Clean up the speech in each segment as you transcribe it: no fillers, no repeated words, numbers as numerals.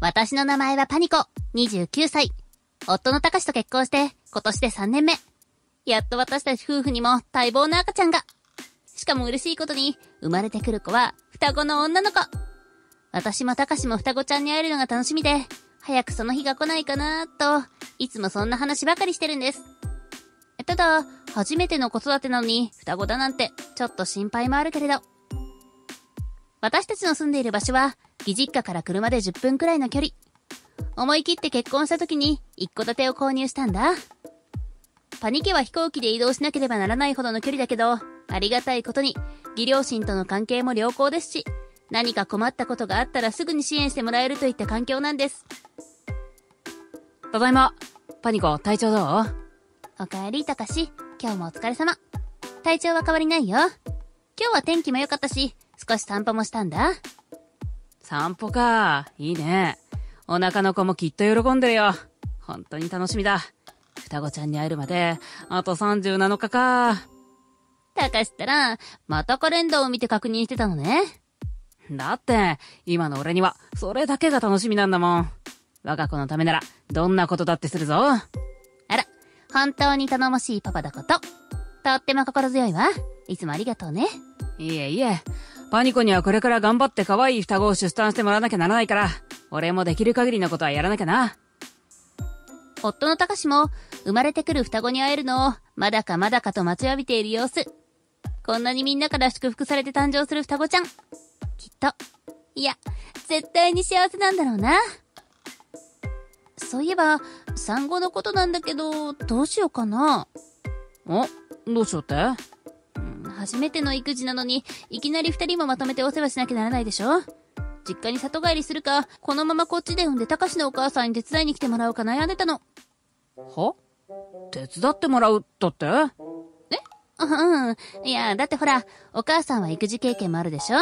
私の名前はパニコ、29歳。夫のたかしと結婚して、今年で3年目。やっと私たち夫婦にも待望の赤ちゃんが。しかも嬉しいことに、生まれてくる子は双子の女の子。私もたかしも双子ちゃんに会えるのが楽しみで、早くその日が来ないかなーと、いつもそんな話ばかりしてるんです。ただ、初めての子育てなのに双子だなんて、ちょっと心配もあるけれど。私たちの住んでいる場所は、義実家から車で10分くらいの距離。思い切って結婚した時に一戸建てを購入したんだ。パニ家は飛行機で移動しなければならないほどの距離だけど、ありがたいことに、義両親との関係も良好ですし、何か困ったことがあったらすぐに支援してもらえるといった環境なんです。ただいま。パニコ、体調どう？おかえり、たかし。今日もお疲れ様。体調は変わりないよ。今日は天気も良かったし、少し散歩もしたんだ。散歩か。いいね。お腹の子もきっと喜んでるよ。本当に楽しみだ。双子ちゃんに会えるまで、あと37日か。たかしったら、またカレンダーを見て確認してたのね。だって、今の俺には、それだけが楽しみなんだもん。我が子のためなら、どんなことだってするぞ。あら、本当に頼もしいパパだこと。とっても心強いわ。いつもありがとうね。いえいえ、パニコにはこれから頑張って可愛い双子を出産してもらわなきゃならないから、俺もできる限りのことはやらなきゃな。夫のたかしも、生まれてくる双子に会えるのを、まだかまだかと待ちわびている様子。こんなにみんなから祝福されて誕生する双子ちゃん。きっと、いや、絶対に幸せなんだろうな。そういえば、産後のことなんだけど、どうしようかな。お、どうしようって？初めての育児なのに、いきなり二人もまとめてお世話しなきゃならないでしょ？実家に里帰りするか、このままこっちで産んでたかしのお母さんに手伝いに来てもらうか悩んでたの。は？手伝ってもらうだって？え？うん。いや、だってほら、お母さんは育児経験もあるでしょ？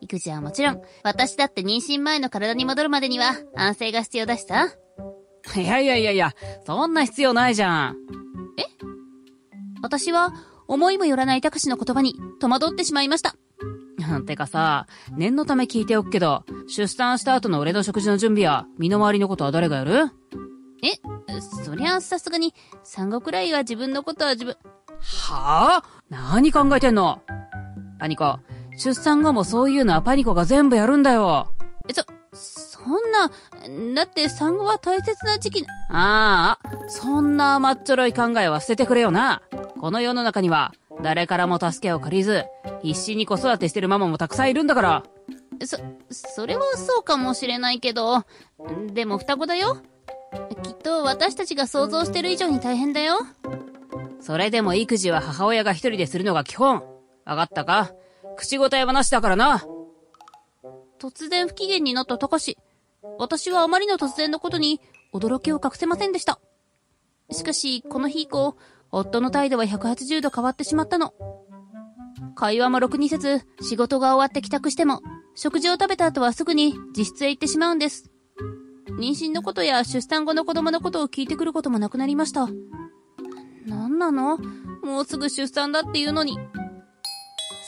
育児はもちろん、私だって妊娠前の体に戻るまでには安静が必要だしさ。いやいやいやいや、そんな必要ないじゃん。え？私は、思いもよらないたかしの言葉に戸惑ってしまいました。てかさ、念のため聞いておくけど、出産した後の俺の食事の準備や身の回りのことは誰がやる？え、そりゃさすがに、産後くらいは自分のことは自分。はぁ？何考えてんの？パニコ、出産後もそういうのはパニコが全部やるんだよ。そんな、だって産後は大切な時期。そんな甘っちょろい考えは捨ててくれよな。この世の中には、誰からも助けを借りず、必死に子育てしてるママもたくさんいるんだから。それはそうかもしれないけど、でも双子だよ。きっと私たちが想像してる以上に大変だよ。それでも育児は母親が一人でするのが基本。わかったか？口答えはなしだからな。突然不機嫌になったたかし。私はあまりの突然のことに驚きを隠せませんでした。しかし、この日以降、夫の態度は180度変わってしまったの。会話もろくにせず、仕事が終わって帰宅しても、食事を食べた後はすぐに自室へ行ってしまうんです。妊娠のことや出産後の子供のことを聞いてくることもなくなりました。なんなの？もうすぐ出産だっていうのに。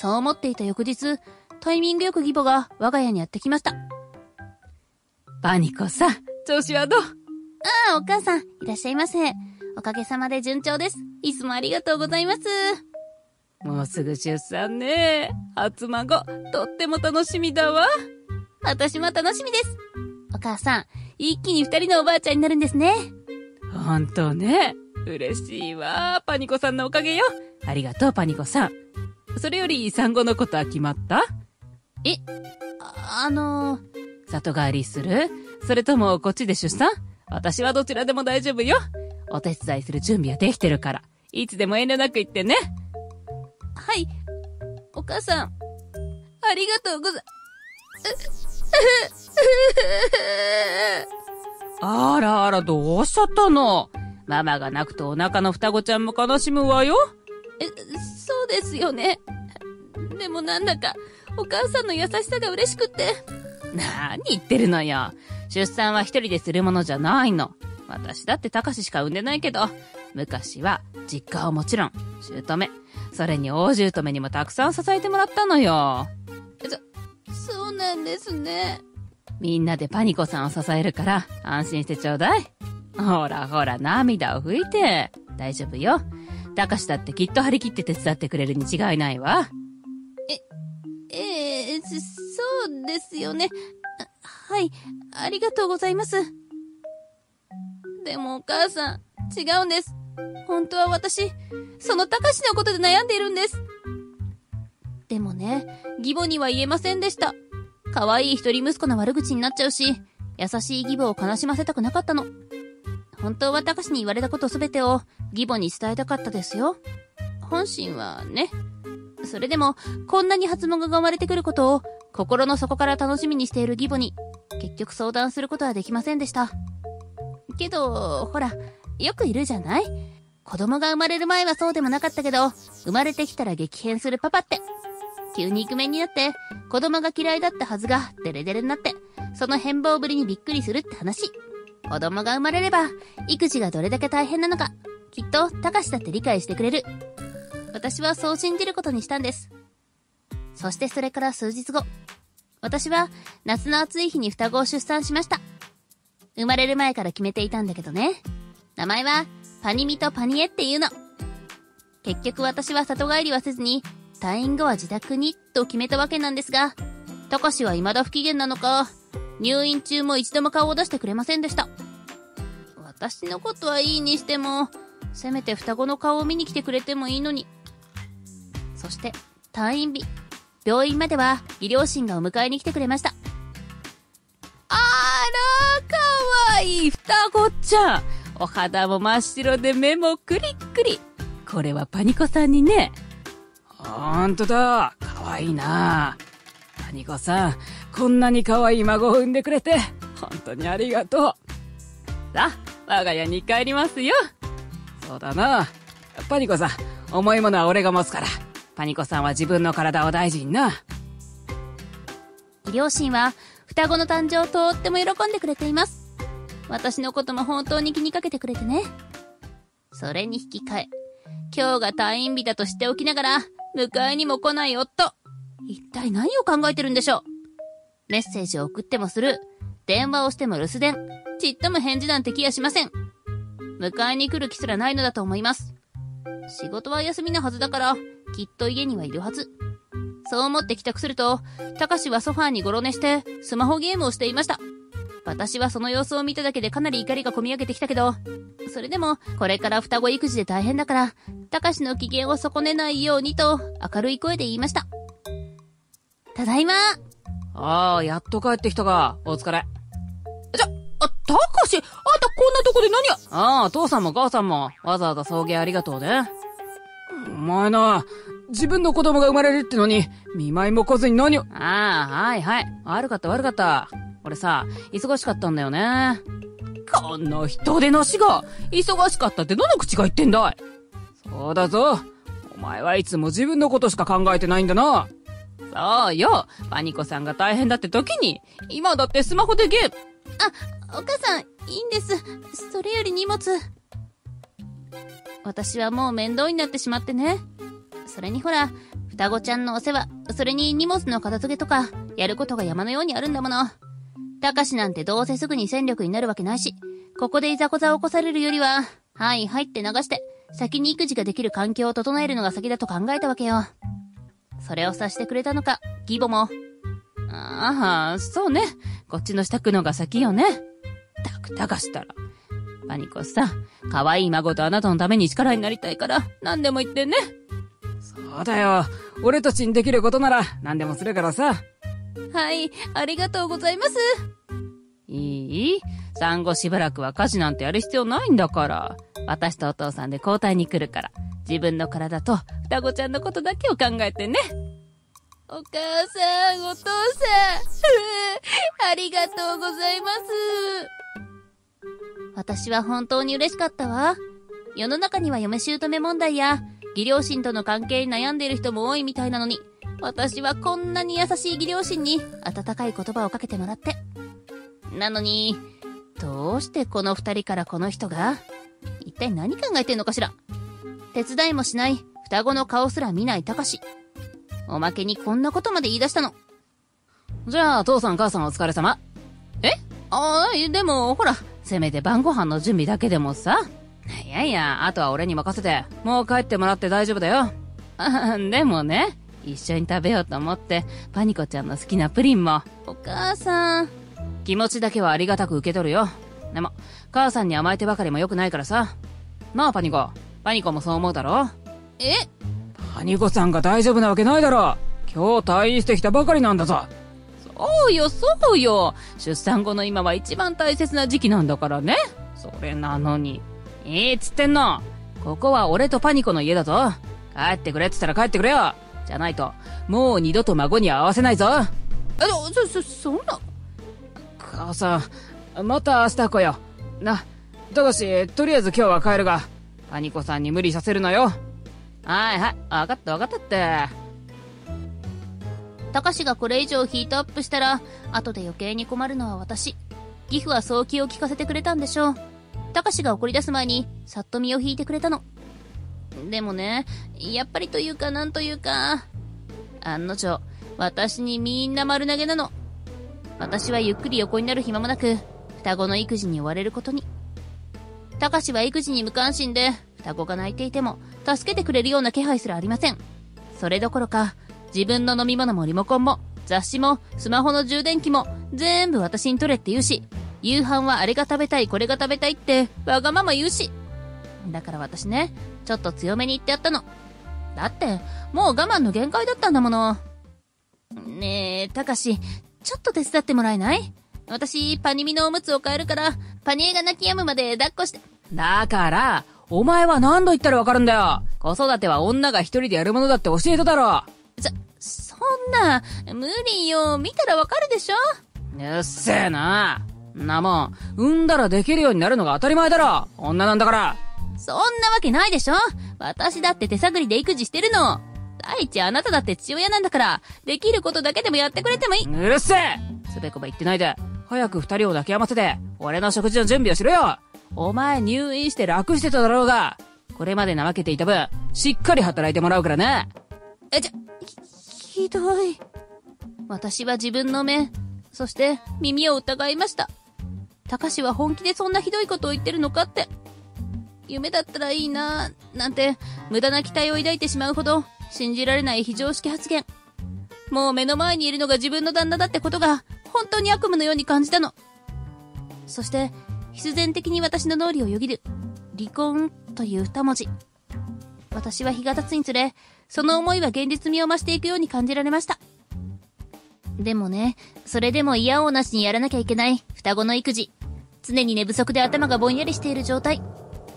そう思っていた翌日、タイミングよく義母が我が家にやってきました。パニコさん、調子はどう？お母さん、いらっしゃいませ。おかげさまで順調です。いつもありがとうございます。もうすぐ出産ね。初孫、とっても楽しみだわ。私も楽しみです。お母さん、一気に二人のおばあちゃんになるんですね。ほんとね。嬉しいわ。パニコさんのおかげよ。ありがとう、パニコさん。それより、産後のことは決まった？え、里帰りする？それともこっちで出産？私はどちらでも大丈夫よ。お手伝いする準備はできてるから、いつでも遠慮なく言ってね。はい。お母さん、ありがとうござ、あらあら、どうしちゃったの？ママが泣くとお腹の双子ちゃんも悲しむわよ。そうですよね。でもなんだか、お母さんの優しさが嬉しくって。何言ってるのよ。出産は一人でするものじゃないの。私だってたかししか産んでないけど、昔は実家はもちろん、姑、それに大姑にもたくさん支えてもらったのよ。そうなんですね。みんなでパニコさんを支えるから安心してちょうだい。ほらほら涙を拭いて。大丈夫よ。たかしだってきっと張り切って手伝ってくれるに違いないわ。そうですよね。はい、ありがとうございます。でもお母さん、違うんです。本当は私、そのたかしのことで悩んでいるんです。でもね、義母には言えませんでした。可愛い一人息子の悪口になっちゃうし、優しい義母を悲しませたくなかったの。本当はたかしに言われたことすべてを義母に伝えたかったですよ。本心はね。それでも、こんなに初孫が生まれてくることを心の底から楽しみにしている義母に、結局相談することはできませんでした。けど、ほら、よくいるじゃない？子供が生まれる前はそうでもなかったけど、生まれてきたら激変するパパって。急にイクメンになって、子供が嫌いだったはずがデレデレになって、その変貌ぶりにびっくりするって話。子供が生まれれば、育児がどれだけ大変なのか、きっとたかしだって理解してくれる。私はそう信じることにしたんです。そしてそれから数日後、私は夏の暑い日に双子を出産しました。生まれる前から決めていたんだけどね。名前はパニミとパニエっていうの。結局私は里帰りはせずに、退院後は自宅にと決めたわけなんですが、たかしは未だ不機嫌なのか、入院中も一度も顔を出してくれませんでした。私のことはいいにしても、せめて双子の顔を見に来てくれてもいいのに。そして、退院日、病院までは、義両親がお迎えに来てくれました。あら、かわいい双子ちゃん。お肌も真っ白で目もクリックリ。これはパニコさんにね。ほんとだ、かわいいな。パニコさん、こんなにかわいい孫を産んでくれて、ほんとにありがとう。さあ、我が家に帰りますよ。そうだな。パニコさん、重いものは俺が持つから。パニコさんは自分の体を大事にな。両親は双子の誕生をとっても喜んでくれています。私のことも本当に気にかけてくれてね。それに引き換え、今日が退院日だとしておきながら、迎えにも来ない夫。一体何を考えてるんでしょう。メッセージを送ってもする。電話をしても留守電。ちっとも返事なんて気やしません。迎えに来る気すらないのだと思います。仕事は休みなはずだから、きっと家にはいるはず。そう思って帰宅すると、たかしはソファーにごろ寝して、スマホゲームをしていました。私はその様子を見ただけでかなり怒りがこみ上げてきたけど、それでも、これから双子育児で大変だから、たかしの機嫌を損ねないようにと、明るい声で言いました。ただいま。ああ、やっと帰ってきたか。お疲れ。たかし、あんたこんなとこで何や。ああ、父さんも母さんも、わざわざ送迎ありがとうね。お前な、自分の子供が生まれるってのに、見舞いも来ずに何を。ああ、はいはい。悪かった悪かった。俺さ、忙しかったんだよね。この人手なしが、忙しかったってどの口が言ってんだい。そうだぞ。お前はいつも自分のことしか考えてないんだな。そうよ。パニコさんが大変だって時に、今だってスマホでゲーム。あ、お母さん、いいんです。それより荷物。私はもう面倒になってしまってね。それにほら、双子ちゃんのお世話、それに荷物の片付けとか、やることが山のようにあるんだもの。たかしなんてどうせすぐに戦力になるわけないし、ここでいざこざを起こされるよりは、はいはいって流して、先に育児ができる環境を整えるのが先だと考えたわけよ。それを察してくれたのか、義母も。ああ、そうね。こっちの支度のが先よね。たくたかしたら。パニコさん、可愛い孫とあなたのために力になりたいから、何でも言ってね。そうだよ。俺たちにできることなら、何でもするからさ。はい、ありがとうございます。いい？産後しばらくは家事なんてやる必要ないんだから。私とお父さんで交代に来るから、自分の体と双子ちゃんのことだけを考えてね。お母さん、お父さん、ありがとうございます。私は本当に嬉しかったわ。世の中には嫁姑問題や、義両親との関係に悩んでいる人も多いみたいなのに、私はこんなに優しい義両親に温かい言葉をかけてもらって。なのに、どうしてこの二人からこの人が、一体何考えてんのかしら。手伝いもしない、双子の顔すら見ないたかし。おまけにこんなことまで言い出したの。じゃあ、父さん母さんお疲れ様。ああ、でもほら、せめて晩ご飯の準備だけでもさ。いやいや、あとは俺に任せて、もう帰ってもらって大丈夫だよ。でもね、一緒に食べようと思って、パニコちゃんの好きなプリンも。お母さん、気持ちだけはありがたく受け取るよ。でも、母さんに甘えてばかりも良くないからさ。なあ、パニコ。パニコもそう思うだろ？え？パニコさんが大丈夫なわけないだろ。今日退院してきたばかりなんだぞ。そうよ、そうよ。出産後の今は一番大切な時期なんだからね。それなのに。っつってんの。ここは俺とパニコの家だぞ。帰ってくれっつったら帰ってくれよ。じゃないと、もう二度と孫に会わせないぞ。そんな。母さん、また明日来よ。な、ただし、とりあえず今日は帰るが、パニコさんに無理させるなよ。はいはい、わかったわかったって。たかしがこれ以上ヒートアップしたら、後で余計に困るのは私。ギフはそう気を利かせてくれたんでしょう。たかしが怒り出す前に、さっと身を引いてくれたの。でもね、やっぱりというかなんというか、案の定、私にみんな丸投げなの。私はゆっくり横になる暇もなく、双子の育児に追われることに。たかしは育児に無関心で、双子が泣いていても、助けてくれるような気配すらありません。それどころか、自分の飲み物もリモコンも雑誌もスマホの充電器も全部私に取れって言うし、夕飯はあれが食べたいこれが食べたいってわがまま言うし。だから私ね、ちょっと強めに言ってやったの。だってもう我慢の限界だったんだもの。ねえ、たかし、ちょっと手伝ってもらえない？私パニミのおむつを変えるから、パニエが泣き止むまで抱っこして。だからお前は何度言ったらわかるんだよ。子育ては女が一人でやるものだって教えただろ。そんな、無理よ。見たらわかるでしょ？うっせえな。なもん、産んだらできるようになるのが当たり前だろ。女なんだから。そんなわけないでしょ？私だって手探りで育児してるの。第一、あなただって父親なんだから、できることだけでもやってくれてもいい。うるせえ！つべこべ言ってないで、早く二人を抱き合わせて、俺の食事の準備をしろよ。お前入院して楽してただろうが、これまで怠けていた分、しっかり働いてもらうからね。ひどい。私は自分の目、そして耳を疑いました。たかしは本気でそんなひどいことを言ってるのかって。夢だったらいいなぁ、なんて無駄な期待を抱いてしまうほど信じられない非常識発言。もう目の前にいるのが自分の旦那だってことが本当に悪夢のように感じたの。そして必然的に私の脳裏をよぎる離婚という二文字。私は日が経つにつれ、その思いは現実味を増していくように感じられました。でもね、それでも嫌おうなしにやらなきゃいけない双子の育児。常に寝不足で頭がぼんやりしている状態。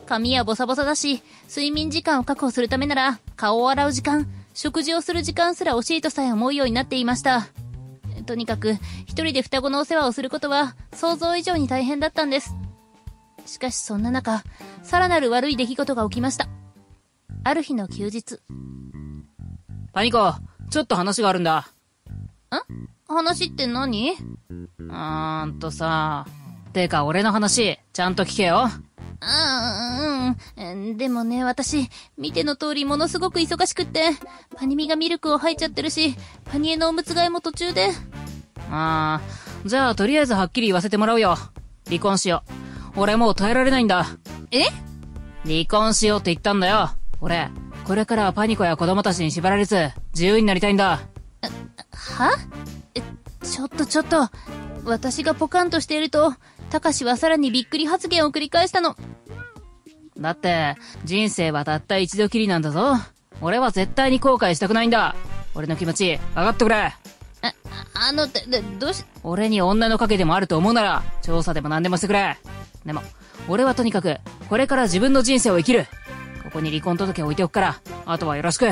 髪はボサボサだし、睡眠時間を確保するためなら、顔を洗う時間、食事をする時間すら惜しいとさえ思うようになっていました。とにかく、一人で双子のお世話をすることは、想像以上に大変だったんです。しかしそんな中、さらなる悪い出来事が起きました。ある日の休日。パニコ、ちょっと話があるんだ。ん？話って何？さ。てか、俺の話、ちゃんと聞けよ。でもね、私、見ての通りものすごく忙しくって、パニミがミルクを吐いちゃってるし、パニエのおむつ替えも途中で。じゃあとりあえずはっきり言わせてもらうよ。離婚しよう。俺もう耐えられないんだ。え？離婚しようって言ったんだよ。俺、これからはパニコや子供たちに縛られず、自由になりたいんだ。は？ちょっと、私がポカンとしていると、たかしはさらにびっくり発言を繰り返したの。だって、人生はたった一度きりなんだぞ。俺は絶対に後悔したくないんだ。俺の気持ち、分かってくれ。俺に女の賭けでもあると思うなら、調査でも何でもしてくれ。でも、俺はとにかく、これから自分の人生を生きる。ここに離婚届を置いておくから、あとはよろしく。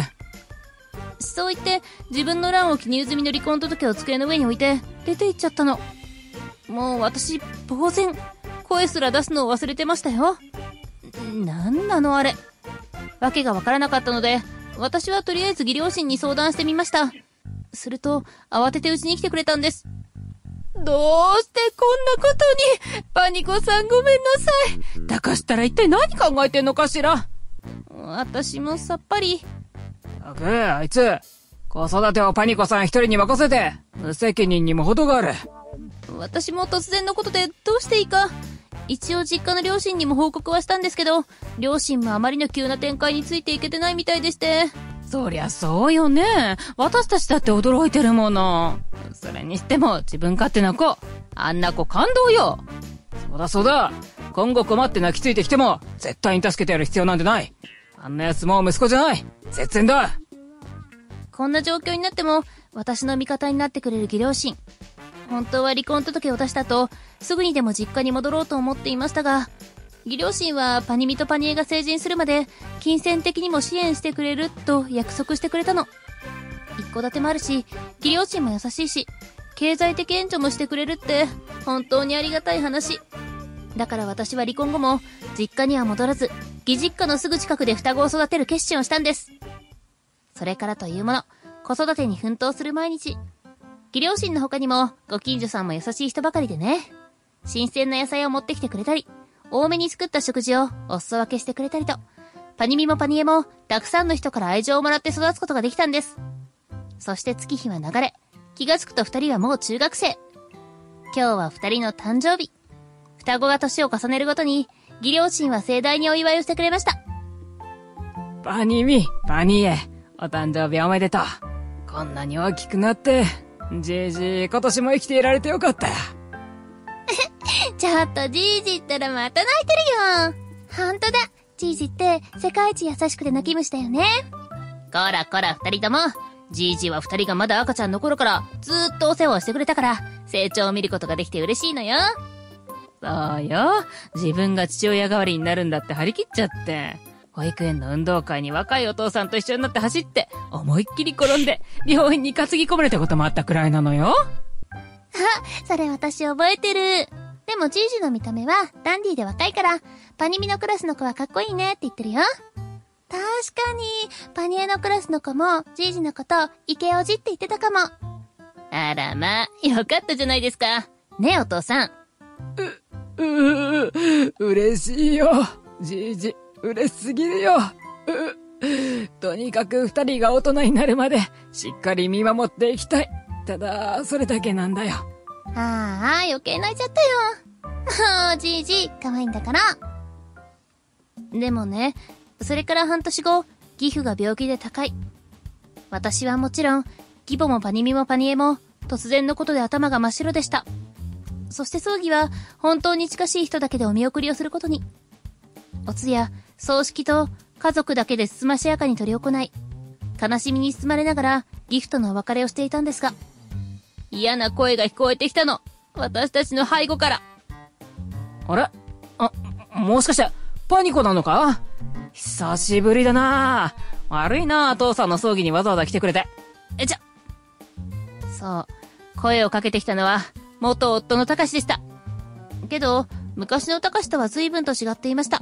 そう言って、自分の欄を記入済みの離婚届を机の上に置いて、出て行っちゃったの。もう私、呆然。声すら出すのを忘れてましたよ。なんなのあれ。わけがわからなかったので、私はとりあえず義両親に相談してみました。すると、慌ててうちに来てくれたんです。どうしてこんなことに、パニコさんごめんなさい。たかしたら一体何考えてんのかしら。私もさっぱり。たく、あいつ、子育てをパニコさん一人に任せて、無責任にも程がある。私も突然のことでどうしていいか。一応実家の両親にも報告はしたんですけど、両親もあまりの急な展開についていけてないみたいでして。そりゃそうよね。私たちだって驚いてるもの。それにしても自分勝手な子。あんな子感動よ。そうだそうだ。今後困って泣きついてきても、絶対に助けてやる必要なんてない。あんな奴もう息子じゃない。絶縁だ。こんな状況になっても、私の味方になってくれる義両親。本当は離婚届を出した後、すぐにでも実家に戻ろうと思っていましたが、義両親はパニミとパニエが成人するまで、金銭的にも支援してくれると約束してくれたの。一戸建てもあるし、義両親も優しいし、経済的援助もしてくれるって、本当にありがたい話。だから私は離婚後も、実家には戻らず、義実家のすぐ近くで双子を育てる決心をしたんです。それからというもの、子育てに奮闘する毎日。義両親の他にも、ご近所さんも優しい人ばかりでね。新鮮な野菜を持ってきてくれたり、多めに作った食事をお裾分けしてくれたりと、パニミもパニエも、たくさんの人から愛情をもらって育つことができたんです。そして月日は流れ、気がつくと二人はもう中学生。今日は二人の誕生日。双子が年を重ねるごとに、義両親は盛大にお祝いをしてくれました。パニミ、パニエ、お誕生日おめでとう。こんなに大きくなって、じいじい今年も生きていられてよかった。ちょっとじいじったらまた泣いてるよ。ほんとだ、じいじって世界一優しくて泣き虫だよね。こらこら二人とも、じいじは二人がまだ赤ちゃんの頃からずーっとお世話をしてくれたから、成長を見ることができて嬉しいのよ。そうよ。自分が父親代わりになるんだって張り切っちゃって。保育園の運動会に若いお父さんと一緒になって走って、思いっきり転んで、病院に担ぎ込まれたこともあったくらいなのよ。あ、それ私覚えてる。でもじいじの見た目はダンディーで若いから、パニミのクラスの子はかっこいいねって言ってるよ。確かに、パニエのクラスの子もじいじのこと、イケオジって言ってたかも。あらまあ、よかったじゃないですか。ねえお父さん。嬉しいよ。じいじ、嬉しすぎるよ。とにかく二人が大人になるまで、しっかり見守っていきたい。ただ、それだけなんだよ。ああ、余計泣いちゃったよ。おじいじ、可愛いんだから。でもね、それから半年後、義父が病気で他界。私はもちろん、義母もパニミもパニエも、突然のことで頭が真っ白でした。そして葬儀は本当に近しい人だけでお見送りをすることに。お通夜、葬式と家族だけでつつましやかに取り行い、悲しみに包まれながらギフトのお別れをしていたんですが、嫌な声が聞こえてきたの。私たちの背後から。あれ？あ、もしかして、パニコなのか？久しぶりだなぁ。悪いなぁ、父さんの葬儀にわざわざ来てくれて。えちゃ。そう、声をかけてきたのは、元夫のタカシでした。けど、昔のタカシとは随分と違っていました。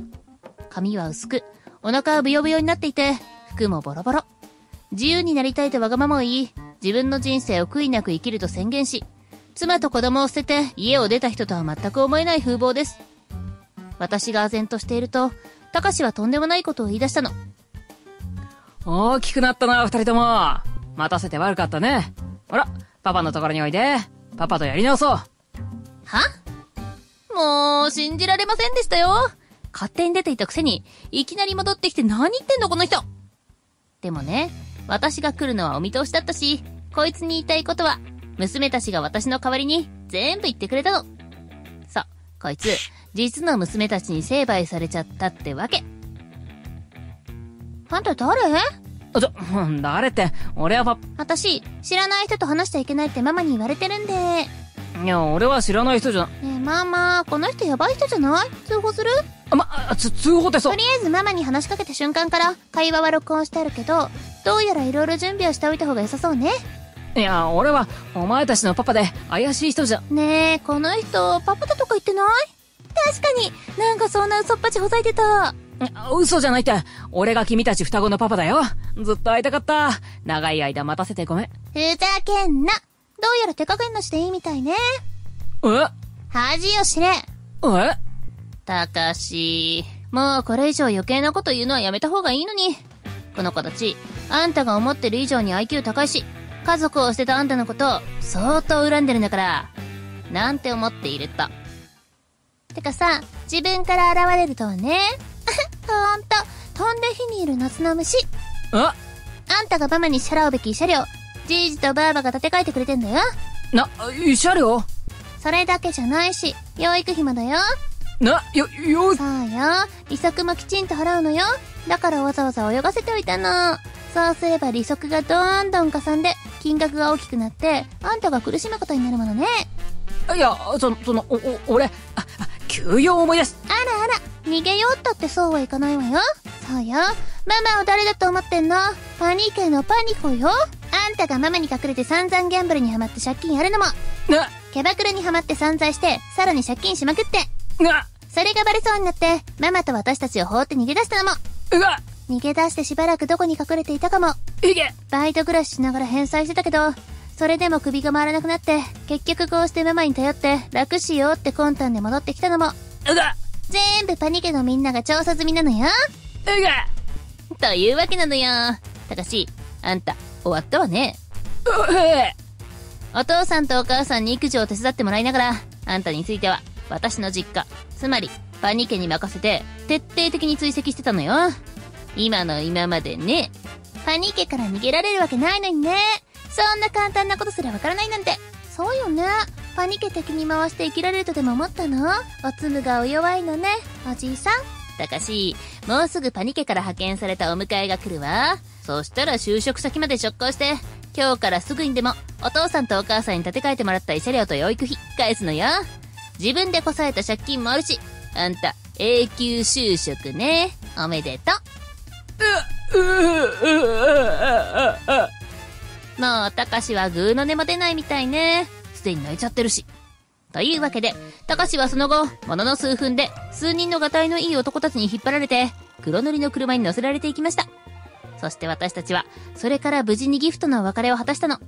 髪は薄く、お腹はブヨブヨになっていて、服もボロボロ。自由になりたいとわがままを言い、自分の人生を悔いなく生きると宣言し、妻と子供を捨てて家を出た人とは全く思えない風貌です。私が唖然としていると、タカシはとんでもないことを言い出したの。大きくなったな、二人とも。待たせて悪かったね。ほら、パパのところにおいで。パパとやり直そう。は？もう、信じられませんでしたよ。勝手に出ていたくせに、いきなり戻ってきて何言ってんのこの人。でもね、私が来るのはお見通しだったし、こいつに言いたいことは、娘たちが私の代わりに全部言ってくれたの。さ、こいつ、実の娘たちに成敗されちゃったってわけ。あんた誰？誰って、俺は私、知らない人と話しちゃいけないってママに言われてるんで。いや、俺は知らない人じゃ。ねえ、ママ、この人やばい人じゃない？通報する？通報ってそう。とりあえずママに話しかけた瞬間から会話は録音してあるけど、どうやら色々準備をしておいた方が良さそうね。いや、俺は、お前たちのパパで怪しい人じゃ。ねえ、この人、パパだとか言ってない？確かに、なんかそんな嘘っぱちほざいてた。嘘じゃないって、俺が君たち双子のパパだよ。ずっと会いたかった。長い間待たせてごめん。ふざけんな。どうやら手加減なしでいいみたいね。え？恥を知れ。え？たかし、もうこれ以上余計なこと言うのはやめた方がいいのに。この子たち、あんたが思ってる以上に IQ 高いし、家族を捨てたあんたのことを相当恨んでるんだから。なんて思っていると。てかさ、自分から現れるとはね。ほんと、飛んで火にいる夏の虫。あんたがママに支払うべき慰謝料、じいじとばあばが立て替えてくれてんだよ。慰謝料？それだけじゃないし、養育費もだよ。そうよ、利息もきちんと払うのよ。だからわざわざ泳がせておいたの。そうすれば利息がどんどんかさんで、金額が大きくなって、あんたが苦しむことになるものね。いや、俺、休養を思い出す。あらあら、逃げようったってそうはいかないわよ。そうよ、ママを誰だと思ってんの？パニー系のパニコよ。あんたがママに隠れて散々ギャンブルにハマって借金やるのも。キャバクラにハマって散財して、さらに借金しまくって。それがバレそうになって、ママと私たちを放って逃げ出したのも。逃げ出してしばらくどこに隠れていたかも。バイト暮らししながら返済してたけど、それでも首が回らなくなって、結局こうしてママに頼って楽しようって魂胆で戻ってきたのも。全部パニ家のみんなが調査済みなのよ。というわけなのよ。たかし、あんた、終わったわね。お父さんとお母さんに育児を手伝ってもらいながら、あんたについては、私の実家、つまり、パニ家に任せて、徹底的に追跡してたのよ。今の今までね。パニ家から逃げられるわけないのにね。そんな簡単なことすらわからないなんて。そうよね。パニ家的に回して生きられるとでも思ったの？おつむがお弱いのね、おじいさん。たかし、もうすぐパニ家から派遣されたお迎えが来るわ。そしたら就職先まで直行して、今日からすぐにでも、お父さんとお母さんに立て替えてもらった慰謝料と養育費、返すのよ。自分でこさえた借金もあるし、あんた、永久就職ね。おめでとう。もう、たかしはぐーの音も出ないみたいね。すでに泣いちゃってるし。というわけで、たかしはその後、ものの数分で、数人のがたいのいい男たちに引っ張られて、黒塗りの車に乗せられていきました。そして私たちは、それから無事にギフトの別れを果たしたの。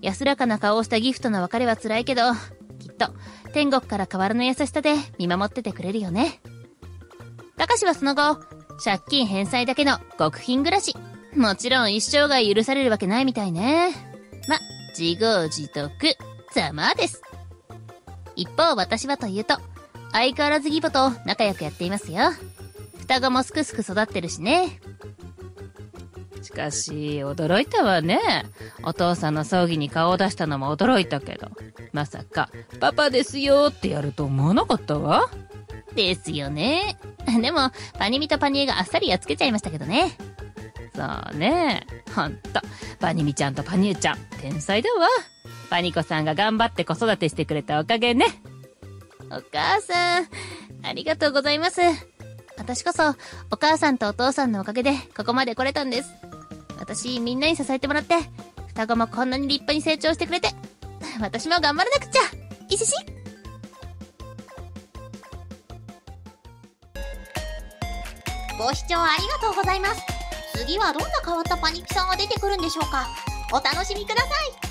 安らかな顔をしたギフトの別れは辛いけど、きっと、天国から変わらぬ優しさで見守っててくれるよね。たかしはその後、借金返済だけの極貧暮らし。もちろん一生涯許されるわけないみたいね。ま、自業自得、ざまです。一方私はというと、相変わらず義母と仲良くやっていますよ。双子もすくすく育ってるしね。しかし、驚いたわね。お父さんの葬儀に顔を出したのも驚いたけど、まさか、パパですよってやると思わなかったわ。ですよね。でも、パニミとパニエがあっさりやっつけちゃいましたけどね。そうね。ほんと、パニミちゃんとパニエちゃん、天才だわ。パニコさんが頑張って子育てしてくれたおかげね。お母さん、ありがとうございます。私こそ、お母さんとお父さんのおかげで、ここまで来れたんです。私、みんなに支えてもらって、双子もこんなに立派に成長してくれて、私も頑張らなくちゃ。いしし。ご視聴ありがとうございます。次はどんな変わったパニピさんが出てくるんでしょうか。お楽しみください。